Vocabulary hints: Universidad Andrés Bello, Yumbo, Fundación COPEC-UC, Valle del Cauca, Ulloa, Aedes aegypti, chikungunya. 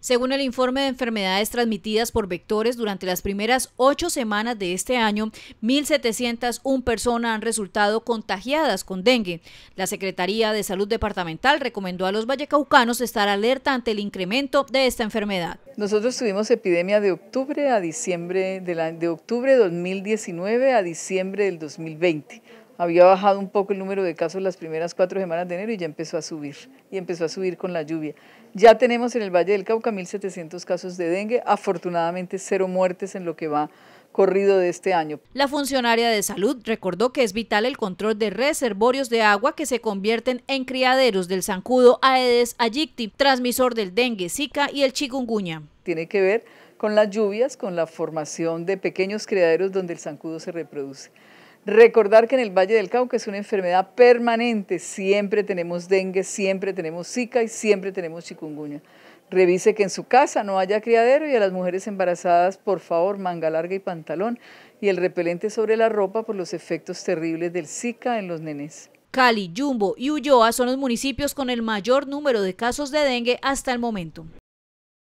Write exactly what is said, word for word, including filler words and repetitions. Según el informe de enfermedades transmitidas por vectores, durante las primeras ocho semanas de este año, mil setecientas una personas han resultado contagiadas con dengue. La Secretaría de Salud Departamental recomendó a los vallecaucanos estar alerta ante el incremento de esta enfermedad. Nosotros tuvimos epidemia de octubre a diciembre de, la, de octubre dos mil diecinueve a diciembre del dos mil veinte. Había bajado un poco el número de casos las primeras cuatro semanas de enero y ya empezó a subir, y empezó a subir con la lluvia. Ya tenemos en el Valle del Cauca mil setecientos casos de dengue, afortunadamente cero muertes en lo que va corrido de este año. La funcionaria de salud recordó que es vital el control de reservorios de agua que se convierten en criaderos del zancudo Aedes aegypti, transmisor del dengue, zika y el chikungunya. Tiene que ver con las lluvias, con la formación de pequeños criaderos donde el zancudo se reproduce. Recordar que en el Valle del Cauca es una enfermedad permanente, siempre tenemos dengue, siempre tenemos zika y siempre tenemos chikungunya. Revise que en su casa no haya criadero y a las mujeres embarazadas, por favor, manga larga y pantalón y el repelente sobre la ropa por los efectos terribles del zika en los nenes. Cali, Yumbo y Ulloa son los municipios con el mayor número de casos de dengue hasta el momento.